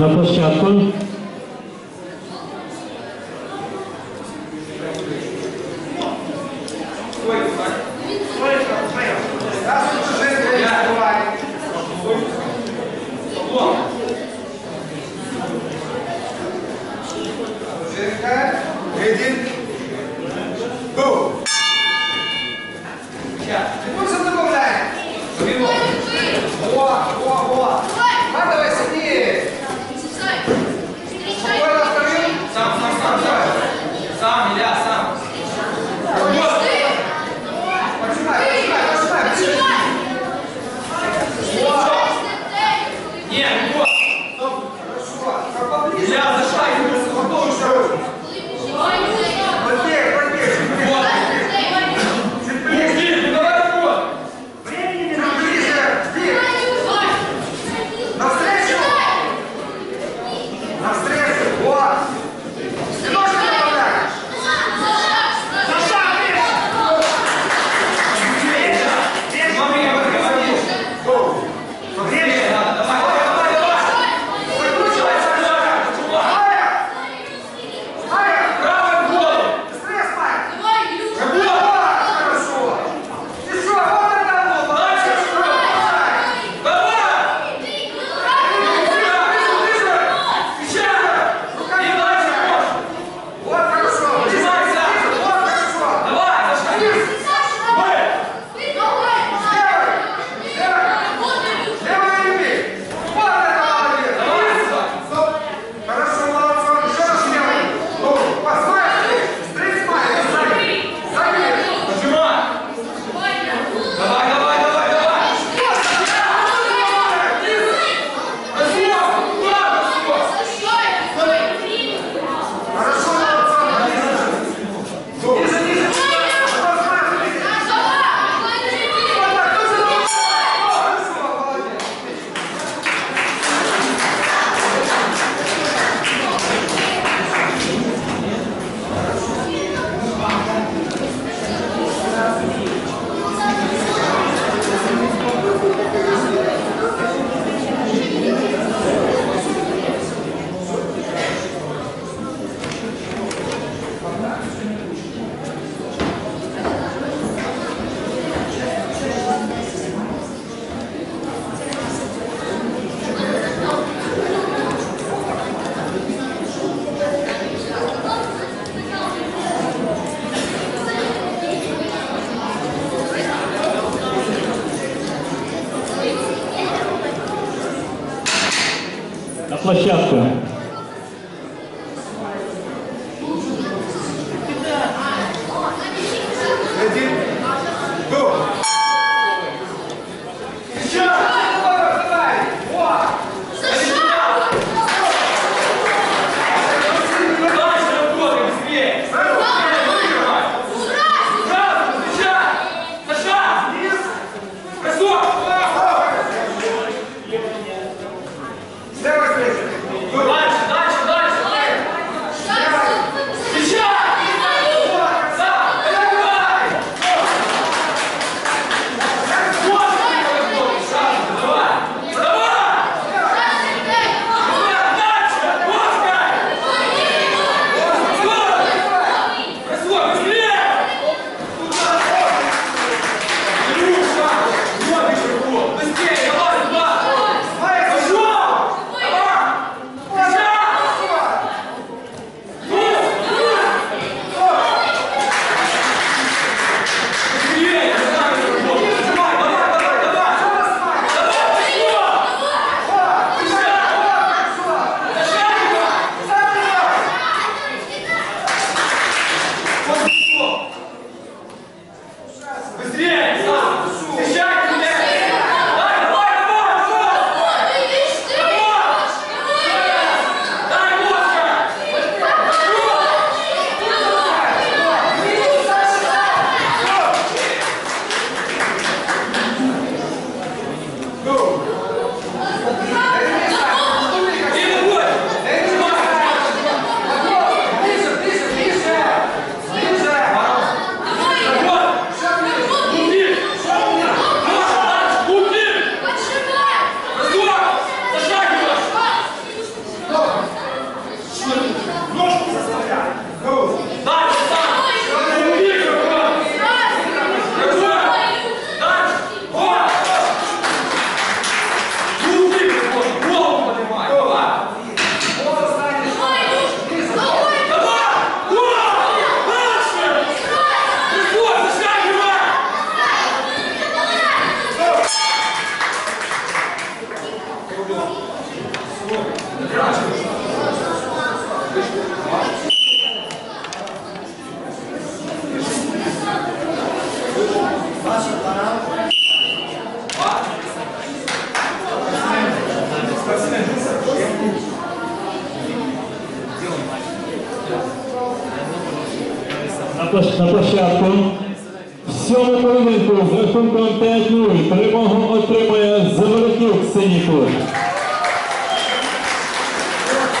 на площадку. Площадку. Good luck. На площадку. Сьому хвилинку з рахунком 5-0 перемогу отримує Заворотнюк, синій клуб.